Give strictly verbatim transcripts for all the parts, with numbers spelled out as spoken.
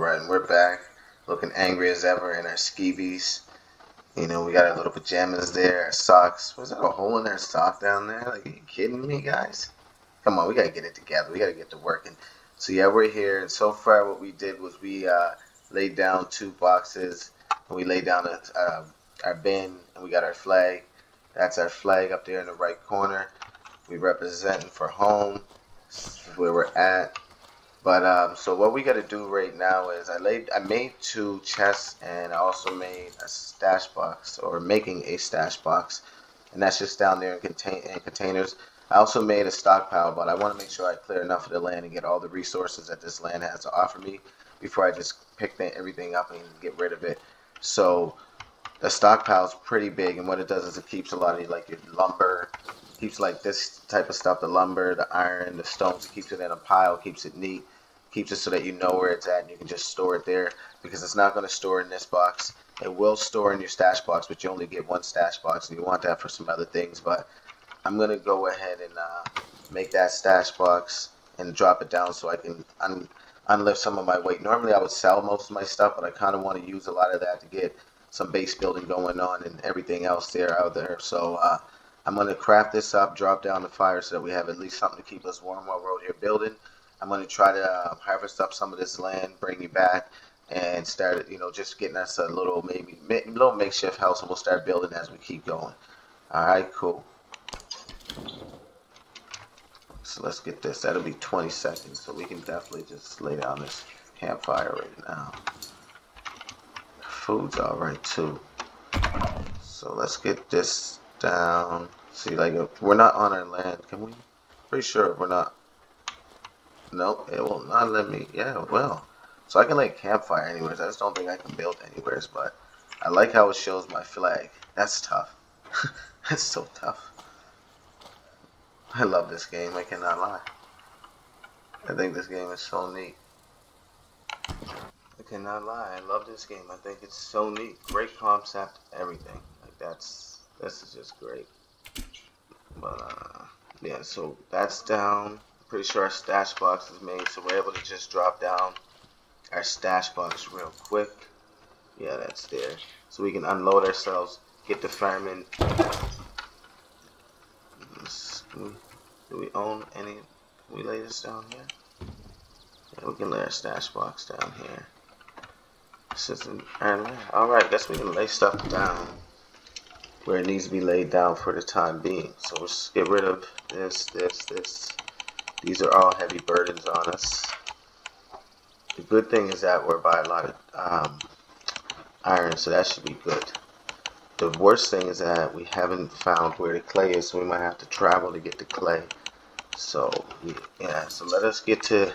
Alright, and we're back, looking angry as ever in our skivvies. You know, we got our little pajamas there, our socks. Was that a hole in our sock down there? Like, are you kidding me, guys? Come on, we gotta get it together. We gotta get to working. So yeah, we're here, and so far what we did was we uh, laid down two boxes, and we laid down a, uh, our bin, and we got our flag. That's our flag up there in the right corner. We representing for home, where we're at. But um, so what we got to do right now is I laid, I made two chests, and I also made a stash box, or making a stash box, and that's just down there in, contain, in containers. I also made a stockpile, but I want to make sure I clear enough of the land and get all the resources that this land has to offer me before I just pick everything up and get rid of it. So the stockpile is pretty big, and what it does is it keeps a lot of like your lumber. Keeps like this type of stuff, the lumber, the iron, the stones, it keeps it in a pile, keeps it neat, keeps it so that you know where it's at and you can just store it there, because it's not going to store in this box. It will store in your stash box, but you only get one stash box, and you want that for some other things. But I'm going to go ahead and uh, make that stash box and drop it down so I can un unlift some of my weight. Normally I would sell most of my stuff, but I kind of want to use a lot of that to get some base building going on and everything else there out there. So uh I'm going to craft this up, drop down the fire so that we have at least something to keep us warm while we're out here building. I'm going to try to uh, harvest up some of this land, bring it back, and start, you know, just getting us a little, maybe, little makeshift house, and we'll start building as we keep going. Alright, cool. So let's get this. That'll be twenty seconds, so we can definitely just lay down this campfire right now. Food's alright, too. So let's get this down. See, like, if we're not on our land, can we? Pretty sure we're not. Nope, it will not let me. Yeah, it will. So I can like campfire anywheres. I just don't think I can build anywheres, but I like how it shows my flag. That's tough. That's so tough. I love this game, I cannot lie. I think this game is so neat. I cannot lie, I love this game. I think it's so neat. Great concept, everything. Like, that's this is just great. But uh, yeah, so that's down. Pretty sure our stash box is made, so we're able to just drop down our stash box real quick. Yeah, that's there. So we can unload ourselves, get the firemen. Do we own any? Can we lay this down here? Yeah, we can lay our stash box down here. This is an iron. Alright, I guess we can lay stuff down where it needs to be laid down for the time being. So let's get rid of this, this, this. These are all heavy burdens on us. The good thing is that we're by a lot of um, iron, so that should be good. The worst thing is that we haven't found where the clay is, so we might have to travel to get the clay. So yeah, so let us get to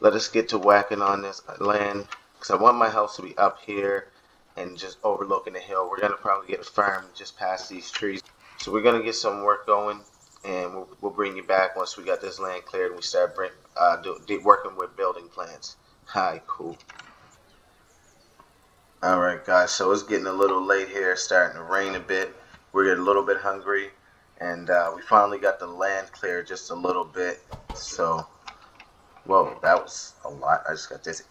let us get to whacking on this land, because I want my house to be up here and just overlooking the hill. We're gonna probably get a farm just past these trees. So we're gonna get some work going, and we'll, we'll bring you back once we got this land cleared and we start bring, uh, do, do, working with building plans. Hi, cool. Alright guys, so it's getting a little late here, starting to rain a bit. We're getting a little bit hungry, and uh, we finally got the land cleared just a little bit. So, whoa, that was a lot. I just got dizzy.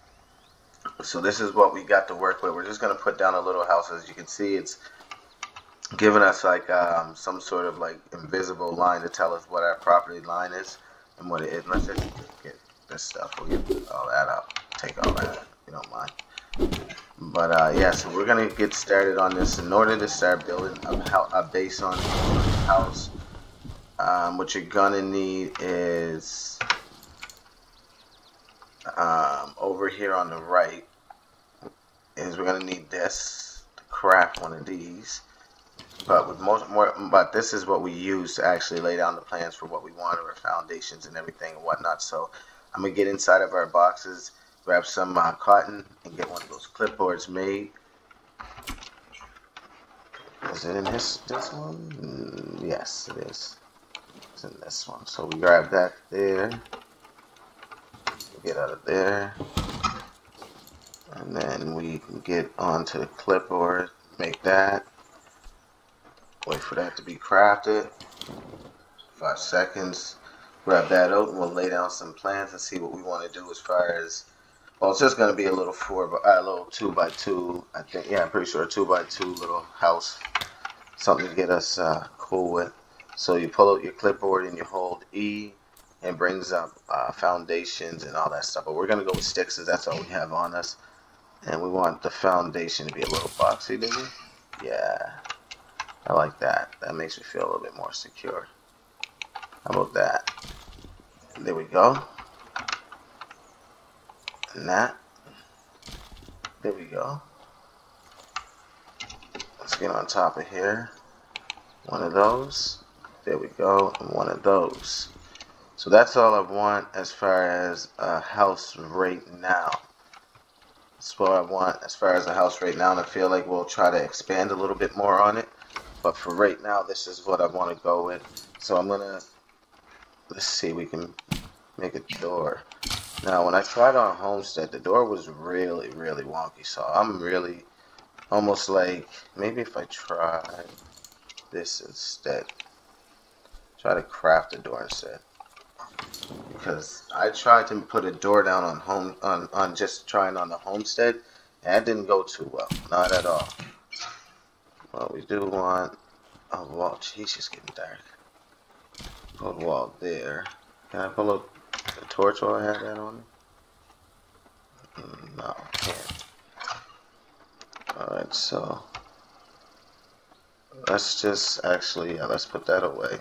So this is what we got to work with. We're just going to put down a little house. As you can see, it's giving us like um, some sort of like invisible line to tell us what our property line is and what it is. Let's just get this stuff. We'll get all that up. Take all that out, if you don't mind. But uh, yeah, so we're going to get started on this. In order to start building a, a base on the house, um, what you're going to need is... Um, over here on the right is we're gonna need this to craft one of these, but with most more, but this is what we use to actually lay down the plans for what we want, our foundations and everything and whatnot. So I'm gonna get inside of our boxes, grab some uh, cotton, and get one of those clipboards made. Is it in this this one? Mm, yes, it is. It's in this one. So we grab that there. Get out of there, and then we can get onto the clipboard, make that, wait for that to be crafted, five seconds, grab that out, and we'll lay down some plans and see what we want to do as far as Well, it's just going to be a little four, but uh, a little two by two. I think, yeah, I'm pretty sure a two by two little house, something to get us uh, cool with. So you pull out your clipboard and you hold E, and brings up uh, foundations and all that stuff. But we're going to go with sticks, because that's all we have on us. And we want the foundation to be a little boxy, didn't we? Yeah, I like that. That makes me feel a little bit more secure. How about that? There we go. And that. There we go. Let's get on top of here. One of those. There we go. And one of those. So that's all I want as far as a house right now. That's what I want as far as a house right now. And I feel like we'll try to expand a little bit more on it. But for right now, this is what I want to go with. So I'm going to... Let's see, we can make a door. Now, when I tried on Homestead, the door was really, really wonky. So I'm really almost like, maybe if I try this instead. Try to craft a door instead. Because I tried to put a door down on home on, on just trying on the Homestead, and that didn't go too well. Not at all. Well, we do want a wall. Jeez, it's getting dark. Put a wall there. Can I pull up the torch while I have that on me? No, I can't. Alright, so let's just actually, yeah, let's put that away.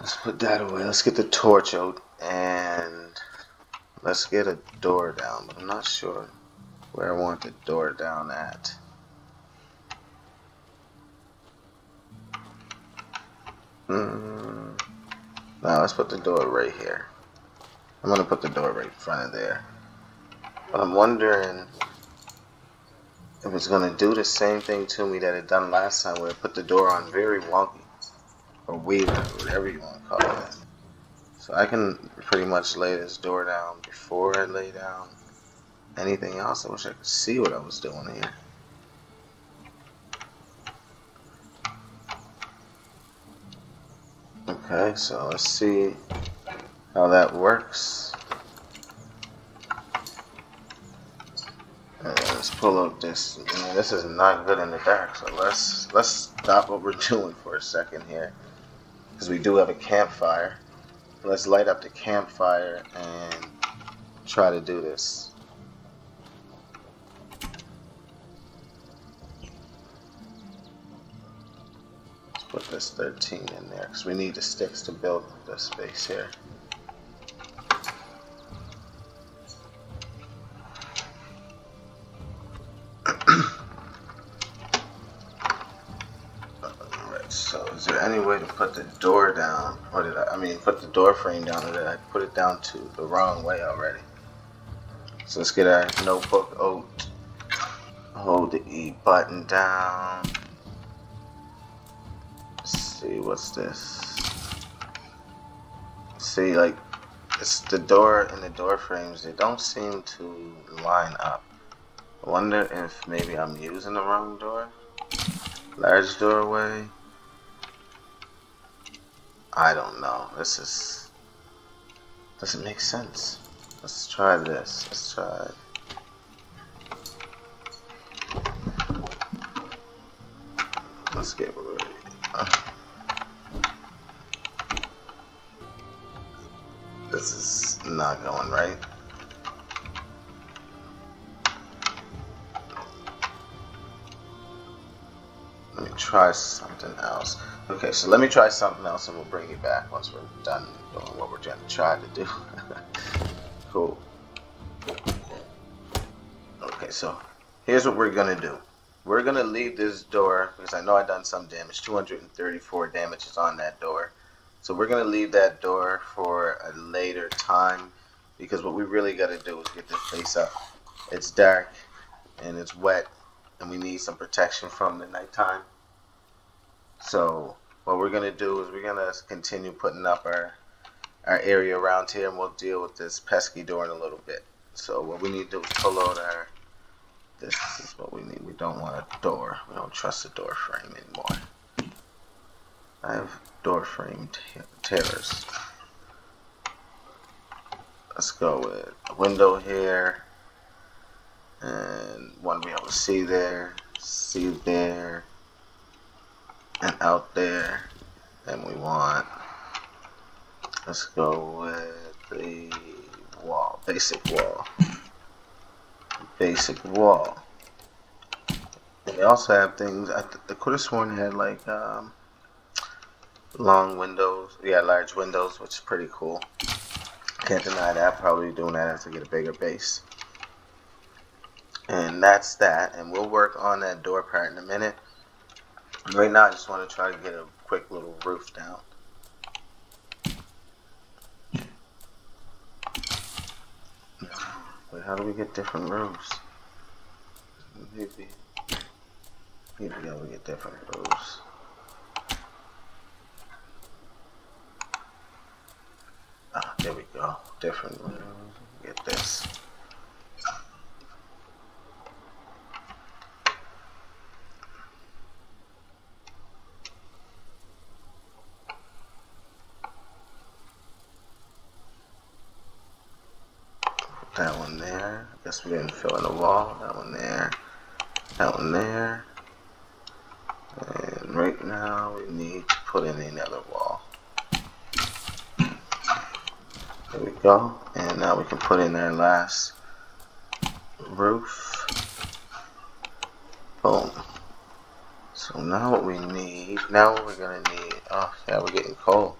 Let's put that away. Let's get the torch out and let's get a door down. But I'm not sure where I want the door down at. Mm. Now let's put the door right here. I'm gonna put the door right in front of there. But I'm wondering if it's gonna do the same thing to me that it done last time, where I put the door on very wonky, or weird, or whatever you want to call it. So I can pretty much lay this door down before I lay down anything else. I wish I could see what I was doing here. Okay, so let's see how that works. And let's pull up this. I mean, this is not good in the dark, so let's let's stop what we're doing for a second here, because we do have a campfire. Let's light up the campfire and try to do this. Put this thirteen in there, because we need the sticks to build the space here. Alright, so is there any way to put the door down? Or did I, I mean, put the door frame down, or did I put it down to the wrong way already? So let's get our notebook out. Hold the E button down. See, what's this? See, like, it's the door and the door frames, they don't seem to line up. I wonder if maybe I'm using the wrong door. Large doorway. I don't know. This is, doesn't make sense. Let's try this. Let's try it. Let's get rid of it. This is not going right. Let me try something else. Okay, so let me try something else and we'll bring you back once we're done doing what we're trying to try to do. Cool. Okay, so here's what we're gonna do. We're gonna leave this door, because I know I done some damage. two hundred thirty-four damage is on that door. So we're going to leave that door for a later time, because what we really got to do is get this place up. It's dark and it's wet and we need some protection from the nighttime. So what we're going to do is we're going to continue putting up our, our area around here, and we'll deal with this pesky door in a little bit. So what we need to do is pull out our, this is what we need. We don't want a door. We don't trust the door frame anymore. I have door frame terrors. let's go with a window here, and want to be able to see there, see there, and out there. And we want, let's go with the wall, basic wall, basic wall. And they also have things. I th the could have sworn had like um, long windows. Yeah, large windows, which is pretty cool. Can't deny that. Probably doing that after I get a bigger base. And that's that. And we'll work on that door part in a minute. Right now, I just want to try to get a quick little roof down. Wait, how do we get different roofs? Maybe. Maybe we gotta get different roofs. Ah, there we go. Different roofs. Get this. That one there. I guess we didn't fill in the wall. That one there. That one there. And right now we need to put in another wall. There we go. And now we can put in our last roof. Boom. So now what we need, now what we're gonna need, oh yeah, we're getting cold.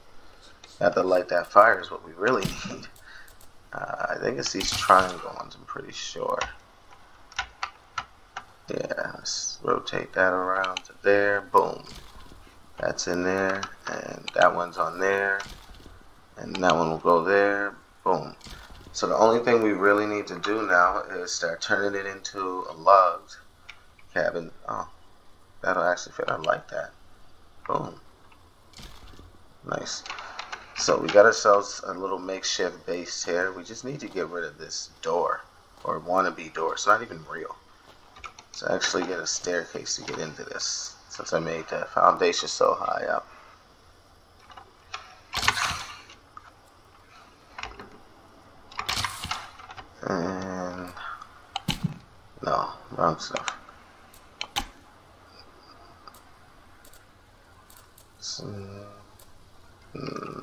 Have to light that fire is what we really need. Uh, I think it's these triangle ones, I'm pretty sure. Yeah, let's rotate that around to there. Boom. That's in there. And that one's on there. And that one will go there. Boom. So the only thing we really need to do now is start turning it into a logged cabin. Oh, that'll actually fit. I like that. Boom. Nice. So we got ourselves a little makeshift base here. We just need to get rid of this door, or wannabe door. It's not even real. So actually get a staircase to get into this, since I made the foundation so high up. And no, wrong stuff. So,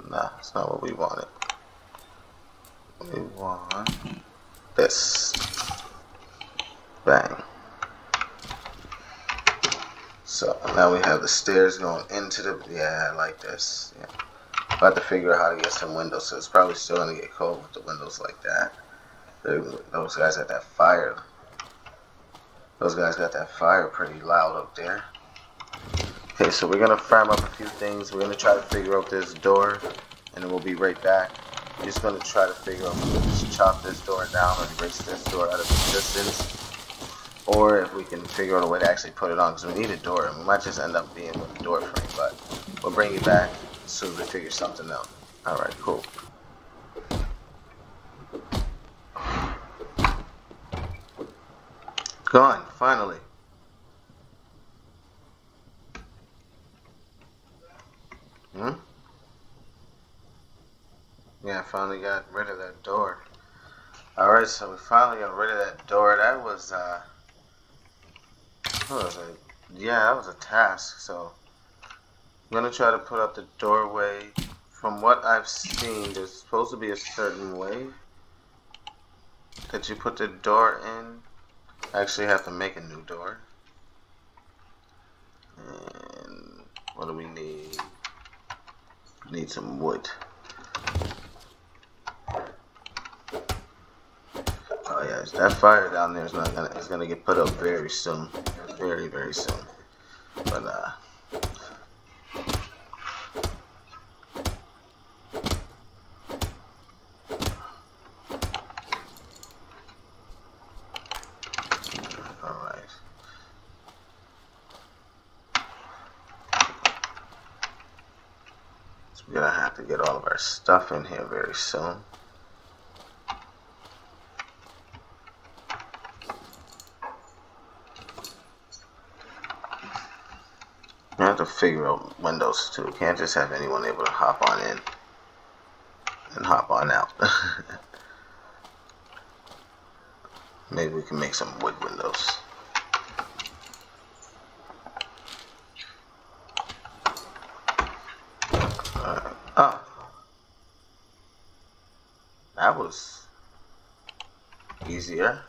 nah, it's not what we wanted. We want this. Bang. So now we have the stairs going into the, yeah, I like this. Yeah. About to figure out how to get some windows, so it's probably still gonna get cold with the windows like that. Those guys got that fire. Those guys got that fire pretty loud up there. Okay, so we're gonna firm up a few things. We're gonna try to figure out this door, and we'll be right back. We're just gonna try to figure out if we just chop this door down or erase this door out of existence, or if we can figure out a way to actually put it on, because we need a door, and we might just end up being with a door frame, but we'll bring you back as soon as we figure something out. Alright, cool. Gone, finally. Hmm? Yeah, I finally got rid of that door. Alright, so we finally got rid of that door. That was, uh... That was a, yeah, that was a task. So I'm gonna try to put up the doorway. From what I've seen, there's supposed to be a certain way that you put the door in. I actually have to make a new door. And what do we need? We need some wood. Oh yeah, that fire down there is not gonna, it's gonna get put up very soon. Very, very soon. But, uh... alright. So we're gonna have to get all of our stuff in here very soon. I have to figure out windows too. Can't just have anyone able to hop on in and hop on out. Maybe we can make some wood windows. Alright. Oh. That was easier.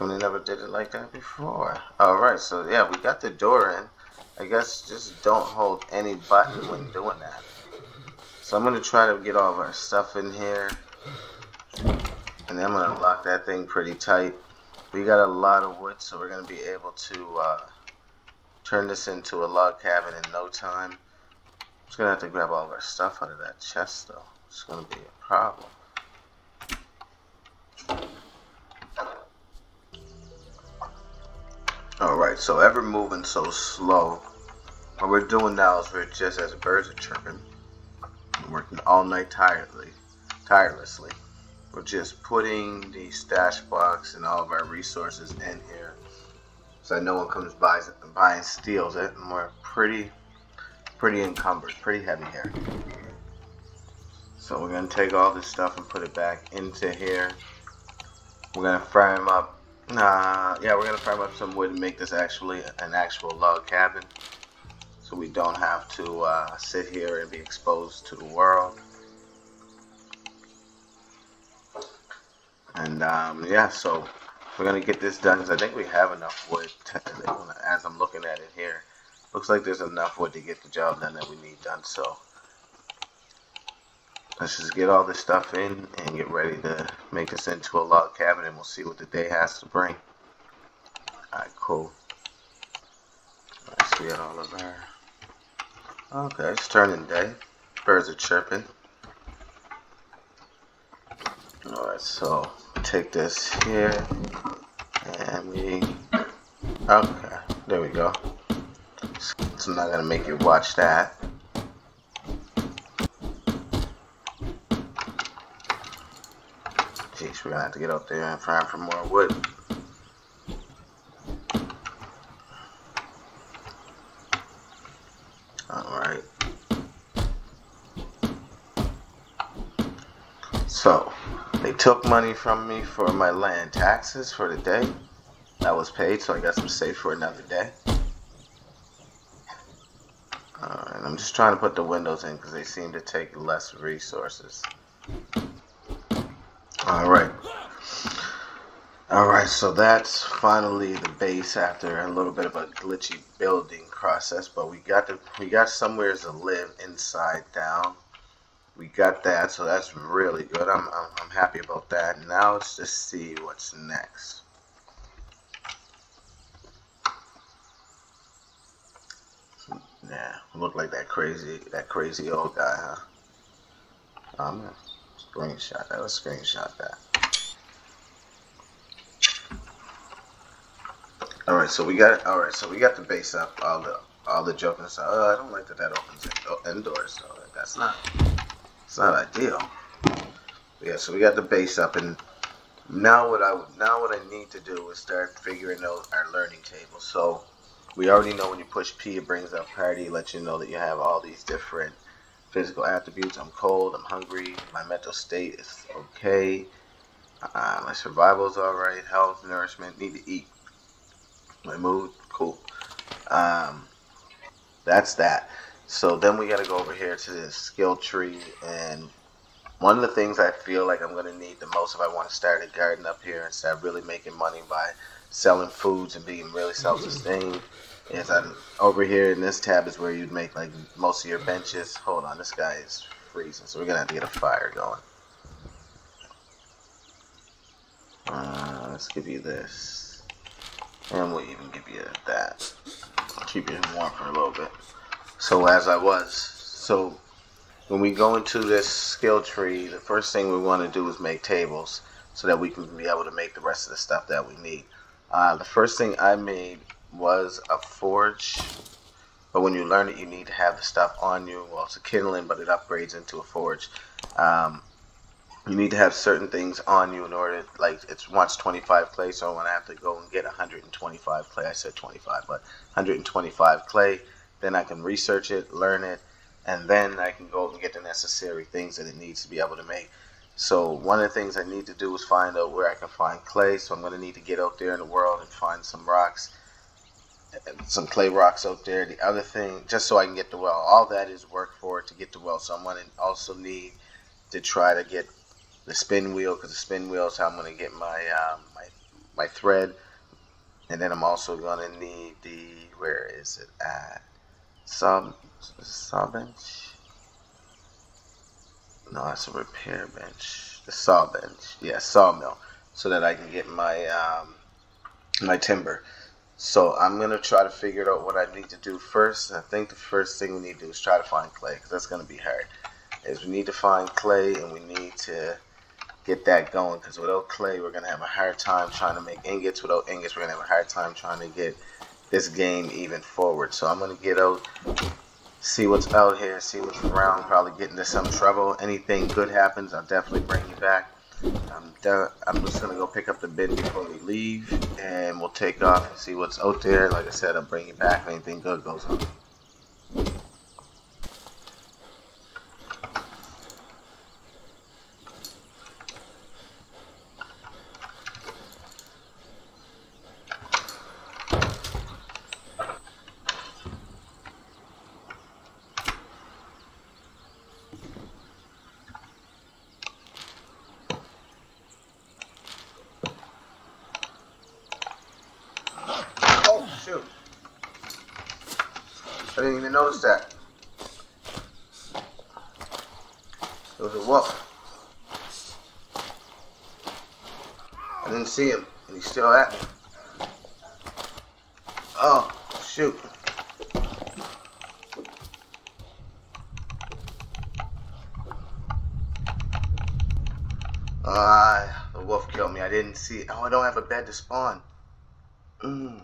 We never did it like that before. Alright, so yeah, we got the door in. I guess just don't hold any button when doing that. So I'm going to try to get all of our stuff in here. And I'm going to lock that thing pretty tight. We got a lot of wood, so we're going to be able to uh, turn this into a log cabin in no time. I'm just going to have to grab all of our stuff out of that chest, though. It's going to be a problem. Alright, so ever moving so slow. What we're doing now is we're just, as birds are chirping, working all night tirelessly, tirelessly. We're just putting the stash box and all of our resources in here, so that no one comes by, by and steals it. And we're pretty, pretty encumbered, pretty heavy here. So we're gonna take all this stuff and put it back into here. We're gonna fry them up. Nah, yeah, we're gonna fry up some wood and make this actually an actual log cabin, so we don't have to uh, sit here and be exposed to the world. And um, yeah, so we're gonna get this done because I think we have enough wood. To, as I'm looking at it here, looks like there's enough wood to get the job done that we need done. So let's just get all this stuff in and get ready to make this into a log cabin, and we'll see what the day has to bring. Alright, cool. Let's get all of our... Okay, it's turning day. Birds are chirping. Alright, so take this here, and we... Okay, there we go. So I'm not going to make you watch that. Jeez, we're going to have to get up there and find for more wood. Alright. So, they took money from me for my land taxes for the day. That was paid, so I got some saved for another day. Alright, I'm just trying to put the windows in because they seem to take less resources. Alright. Alright, so that's finally the base after a little bit of a glitchy building process, but we got the we got somewhere to live inside down. We got that, so that's really good. I'm I'm, I'm happy about that. Now let's just see what's next. Yeah, look like that crazy that crazy old guy, huh? I'm gonna screenshot that. Let's screenshot that. All right, so we got all right, so we got the base up. All the all the junk inside. Oh, I don't like that that opens indoors. So that's not it's not ideal. Yeah, so we got the base up, and now what I now what I need to do is start figuring out our learning table. So we already know when you push P, it brings up parity, lets you know that you have all these different physical attributes. I'm cold, I'm hungry, my mental state is okay, uh, my survival is alright, health, nourishment, need to eat, my mood, cool. Um, that's that. So then we got to go over here to this skill tree, and one of the things I feel like I'm going to need the most if I want to start a garden up here and start really making money by selling foods and being really self-sustained. Yes, I'm over here in this tab is where you'd make like most of your benches. Hold on, this guy is freezing, so we're gonna have to get a fire going. Uh, let's give you this, and we'll even give you that. Keep you warm for a little bit. So as I was, so when we go into this skill tree, the first thing we want to do is make tables so that we can be able to make the rest of the stuff that we need. Uh, the first thing I made was a forge, but when you learn it you need to have the stuff on you. Well, it's a kindling, but it upgrades into a forge. Um, you need to have certain things on you in order to, like, it wants twenty-five clay, so when I have to go and get one hundred twenty-five clay, I said twenty-five, but one hundred twenty-five clay, then I can research it, learn it, and then I can go and get the necessary things that it needs to be able to make So one of the things I need to do is find out where I can find clay. So I'm going to need to get out there in the world and find some rocks, some clay rocks out there. The other thing, just so I can get the well, all that is work for it to get the well. So I'm going to also need to try to get the spin wheel, because the spin wheel is how I'm going to get my, um, my my thread. And then I'm also going to need the, where is it at? Sub, sub bench? No, that's a repair bench. The saw bench. Yeah, sawmill. So that I can get my um, my timber. So I'm going to try to figure out what I need to do first. I think the first thing we need to do is try to find clay, because that's going to be hard. Is we need to find clay, and we need to get that going, because without clay we're going to have a hard time trying to make ingots. Without ingots we're going to have a hard time trying to get this game even forward. So I'm going to get out, see what's out here, see what's around, probably get into some trouble. Anything good happens, I'll definitely bring you back. I'm done. I'm just going to go pick up the bin before we leave, and we'll take off and see what's out there. Like I said, I'll bring you back if anything good goes on. I didn't even notice that. It was a wolf. I didn't see him, and he's still at me. Oh, shoot. Ah, uh, the wolf killed me. I didn't see it. Oh, I don't have a bed to spawn. Mmm.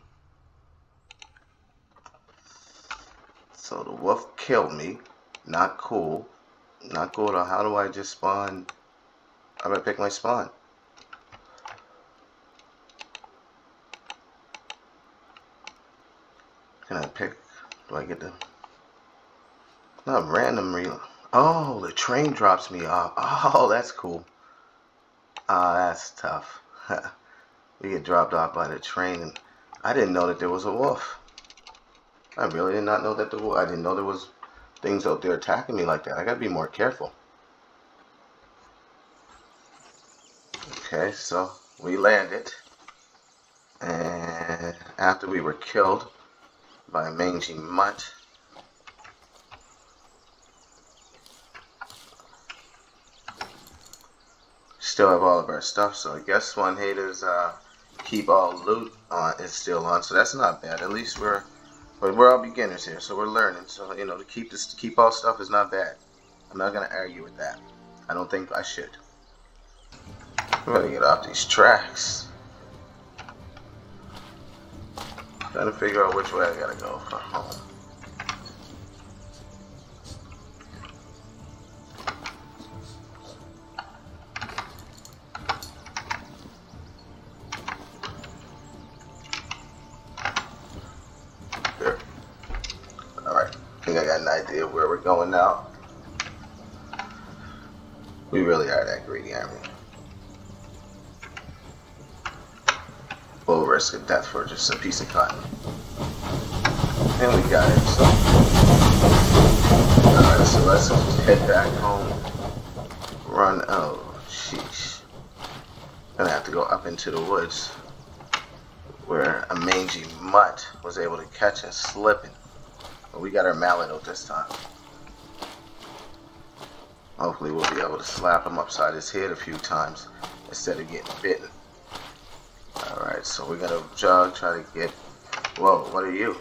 So the wolf killed me. Not cool. Not cool at all. How do I just spawn? How do I pick my spawn? Can I pick? Do I get the? Not random reload. Oh, the train drops me off. Oh, that's cool. Ah, oh, that's tough. We get dropped off by the train, and I didn't know that there was a wolf. I really did not know that the I didn't know there was things out there attacking me like that. I gotta be more careful. Okay, so we landed, and after we were killed by a mangy mutt. Still have all of our stuff, so I guess one haters uh, keep all loot on is still on, so that's not bad. At least we're But we're all beginners here, so we're learning. So you know, to keep this, to keep all stuff is not bad. I'm not gonna argue with that. I don't think I should. I'm gonna get off these tracks. Trying to figure out which way I gotta go for home. Where we're going now. We really are that greedy army. We'll risk a death for just a piece of cotton. And we got it, so. Alright, so let's just head back home. Run. Oh, sheesh. Gonna have to go up into the woods where a mangy mutt was able to catch us slipping. But we got our mallet out this time. Hopefully we'll be able to slap him upside his head a few times instead of getting bitten. Alright, so we're gonna jog, try to get... Whoa, what are you?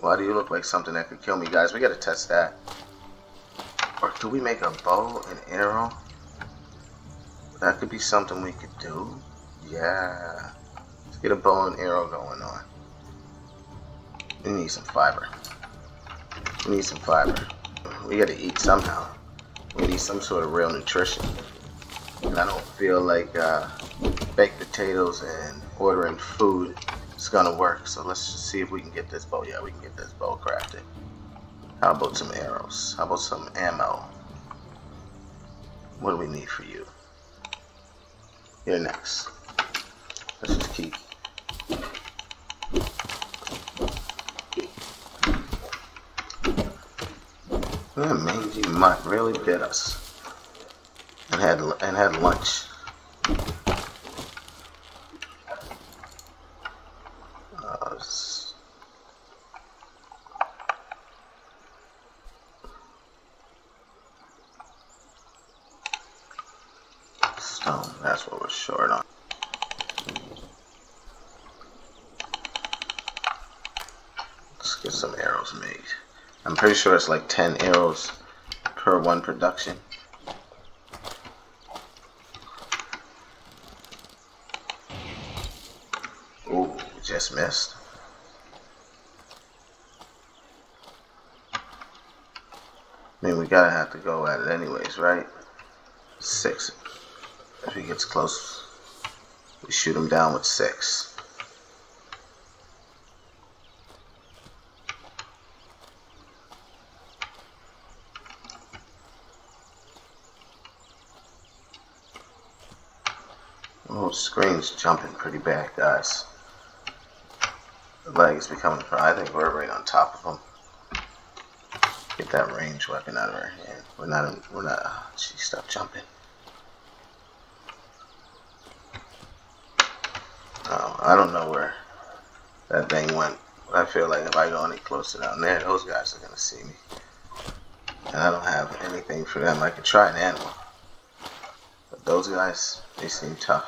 Why do you look like something that could kill me, guys? We gotta test that. Or do we make a bow and arrow? That could be something we could do. Yeah. Let's get a bow and arrow going on. We need some fiber. We need some fiber. We gotta eat somehow. We need some sort of real nutrition. And I don't feel like uh, baked potatoes and ordering food is gonna work. So let's just see if we can get this bow. Yeah, we can get this bow crafted. How about some arrows? How about some ammo? What do we need for you? You're next. Let's just keep. That mangy mutt really bit us, and had and had lunch. Uh, stone. That's what we're short on. Let's get some arrows made. I'm pretty sure it's like ten arrows per one production. Ooh, just missed. I mean, we gotta have to go at it anyways, right? Six. If he gets close, we shoot him down with six. Oh, screen's jumping pretty bad, guys. The lag is becoming high. I think we're right on top of him. Get that range weapon out of our hand. We're not. In, we're not. Oh, gee, stop jumping. Oh, I don't know where that thing went. I feel like if I go any closer down there, those guys are gonna see me, and I don't have anything for them. I could try an animal, but those guys, they seem tough.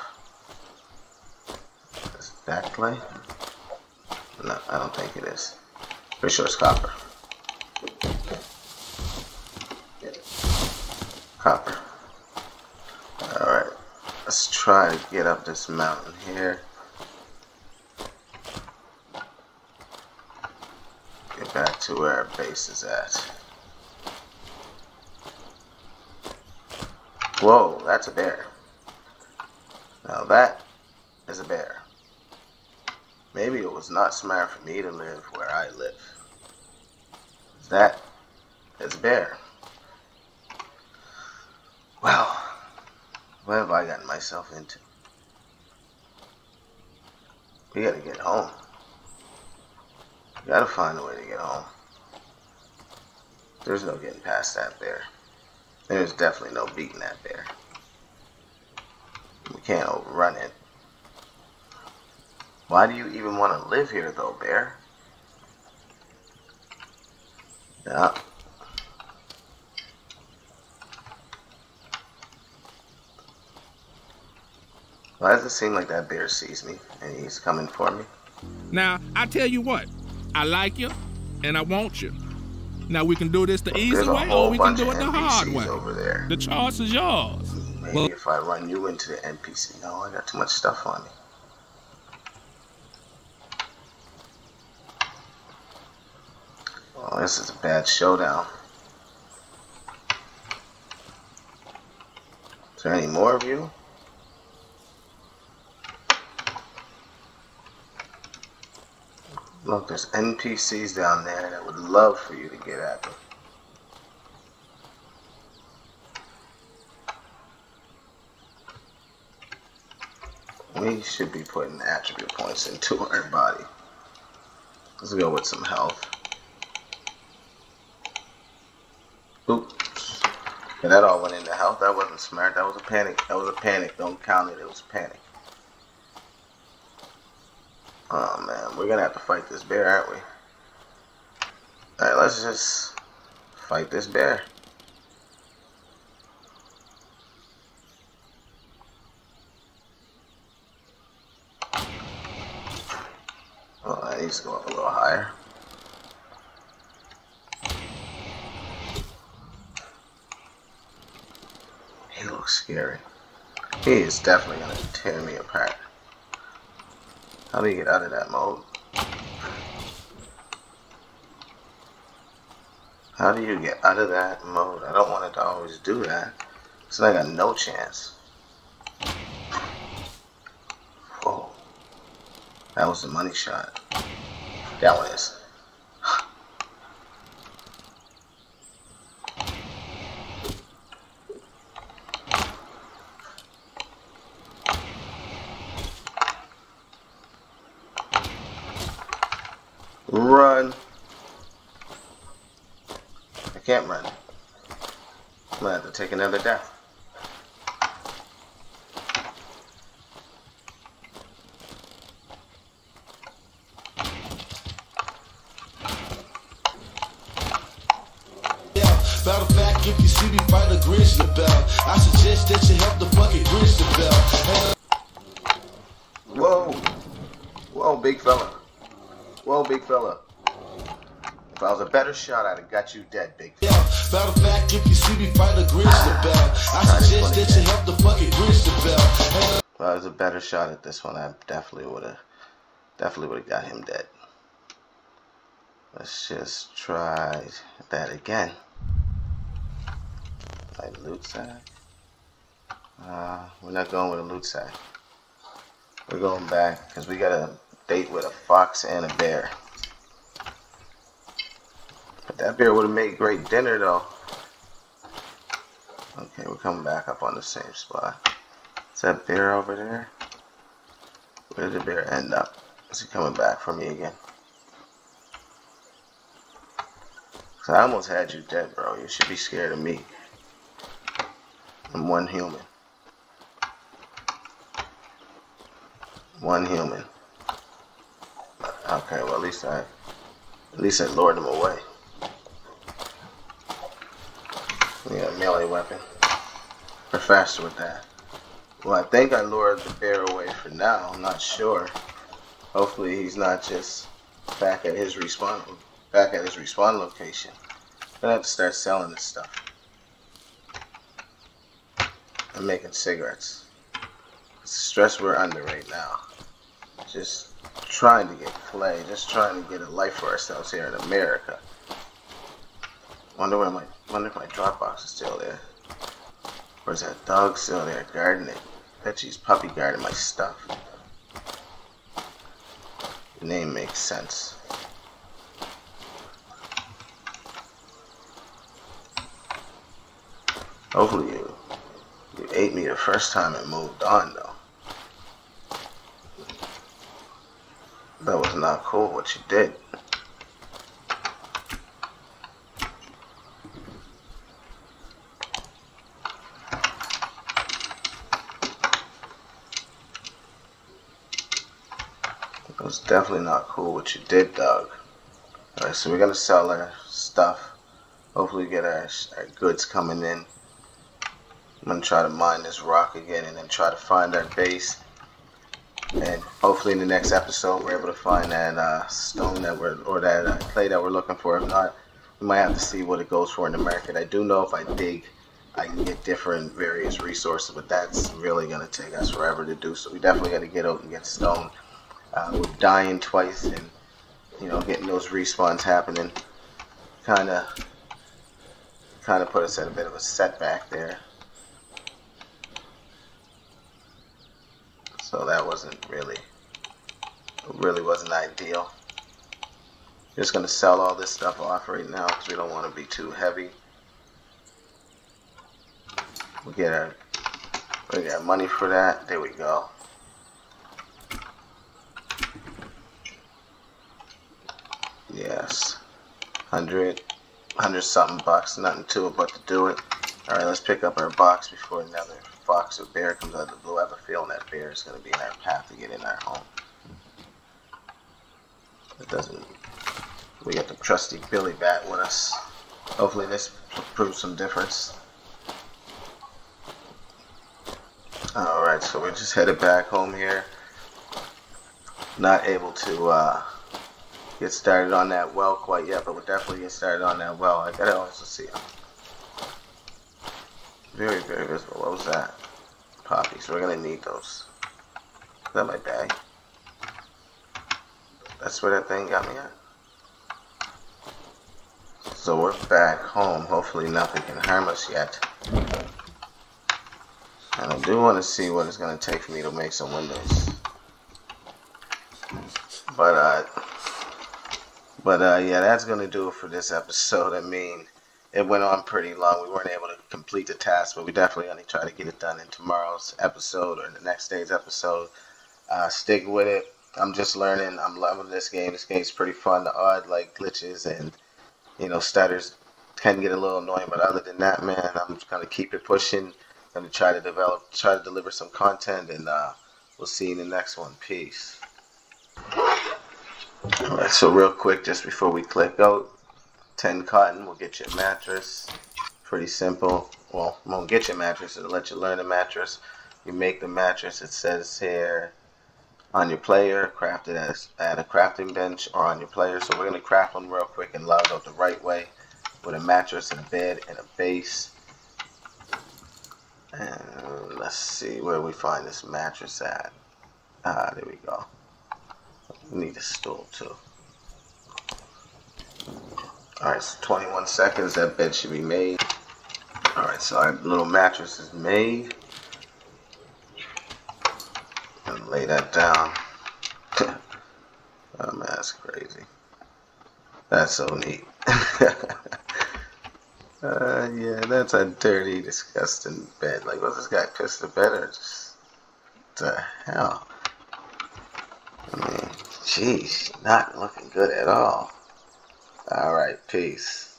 That clay? No, I don't think it is. Pretty sure it's copper. Copper. Alright. Let's try to get up this mountain here. Get back to where our base is at. Whoa, that's a bear. Now that is a bear. Maybe it was not smart for me to live where I live. That is bear. Well, what have I gotten myself into? We gotta get home. We gotta find a way to get home. There's no getting past that bear. There's definitely no beating that bear. We can't overrun it. Why do you even want to live here, though, bear? Yeah. Why does it seem like that bear sees me and he's coming for me? Now, I tell you what. I like you and I want you. Now, we can do this the well, easy way or we can do it the N P Cs hard way. Over there. The choice is yours. Maybe well, if I run you into the N P C. No, I got too much stuff on me. Oh, this is a bad showdown. Is there any more of you? Look, there's N P Cs down there that would love for you to get at them. We should be putting attribute points into our body. Let's go with some health. Oops. And that all went into health. That wasn't smart. That was a panic. That was a panic. Don't count it. It was a panic. Oh, man. We're going to have to fight this bear, aren't we? Alright, let's just fight this bear. Oh, I need to go up a little higher. He looks scary. He is definitely going to tear me apart. How do you get out of that mode? How do you get out of that mode? I don't want it to always do that. It's like I got no chance. Oh, that was the money shot. That one is. Can't run. I'm gonna have to take another dive. Matter of fact, if you see me fight a grizzly bear, I suggest that you help the fucking grizzly bear. Whoa. Whoa, big fella. Whoa, big fella. If I was a better shot, I'd have got you dead, big fella. Matter of fact, if you see me fight a grizzly bear, I suggest that you help the fucking grizzly bear. If I was a better shot at this one, I definitely would have definitely would have got him dead. Let's just try that again. Like loot sack. Uh, we're not going with a loot sack. We're going back because we got a date with a fox and a bear. But that bear would have made great dinner though. Okay, we're coming back up on the same spot. Is that bear over there? Where did the bear end up? Is he coming back for me again? Cause I almost had you dead, bro. You should be scared of me. I'm one human. One human. Okay, well at least I at least I lured him away. We got a melee weapon. We're faster with that. Well, I think I lured the bear away for now, I'm not sure. Hopefully he's not just back at his respawn back at his respawn location. Gonna have to start selling this stuff. I'm making cigarettes. It's the stress we're under right now. Just trying to get clay, just trying to get a life for ourselves here in America. Wonder where my wonder if my Dropbox is still there. Where's that dog still there gardening? Bet she's puppy guarding my stuff. The name makes sense. Hopefully you You ate me the first time and moved on, though. That was not cool what you did. It was definitely not cool what you did, dog. Alright, so we're gonna sell our stuff. Hopefully get our, our goods coming in. I'm going to try to mine this rock again and then try to find that base. And hopefully in the next episode we're able to find that uh, stone that we're, or that uh, clay that we're looking for. If not, we might have to see what it goes for in the market. I do know if I dig, I can get different various resources, but that's really going to take us forever to do. So we definitely got to get out and get stone. Uh, we're dying twice and, you know, getting those respawns happening kind of, kind of put us at a bit of a setback there. So that wasn't really, really wasn't ideal. Just gonna sell all this stuff off right now because we don't want to be too heavy. We get our, we got money for that. There we go. Yes, hundred, hundred something bucks. Nothing to it but to do it. All right, let's pick up our box before another fox or bear comes out of the blue. I have a feeling that bear is going to be in our path to get in our home. It doesn't. We got the trusty Billy Bat with us. Hopefully this proves some difference. All right, so we're just headed back home here. Not able to uh, get started on that well quite yet, but we'll definitely get started on that well. I gotta also see him. Very, very visible. What was that? Poppies. We're gonna need those. Is that my bag? That's where that thing got me at. So we're back home. Hopefully nothing can harm us yet. And I do want to see what it's gonna take for me to make some windows. But uh, but uh, yeah, that's gonna do it for this episode. I mean. It went on pretty long. We weren't able to complete the task, but we definitely going to try to get it done in tomorrow's episode or in the next day's episode. Uh, stick with it. I'm just learning. I'm loving this game. This game's pretty fun. The odd like glitches and, you know, stutters can get a little annoying, but other than that, man, I'm just gonna keep it pushing. Gonna try to develop, try to deliver some content, and uh, we'll see you in the next one. Peace. All right, so real quick, just before we click out, ten cotton will get you a mattress. Pretty simple. Well, I won't get you a mattress. It'll let you learn a mattress. You make the mattress. It says here on your player, crafted as at a crafting bench or on your player. So we're gonna craft one real quick and log out the right way with a mattress and a bed and a base. And let's see where we find this mattress at. Ah, there we go. We need a stool too. Alright, so twenty-one seconds, that bed should be made. Alright, so our little mattress is made. And lay that down. Oh man, that's crazy. That's so neat. Uh, yeah, that's a dirty, disgusting bed. Like, was this guy pissed the bed or just... What the hell? I mean, jeez, not looking good at all. Alright, peace.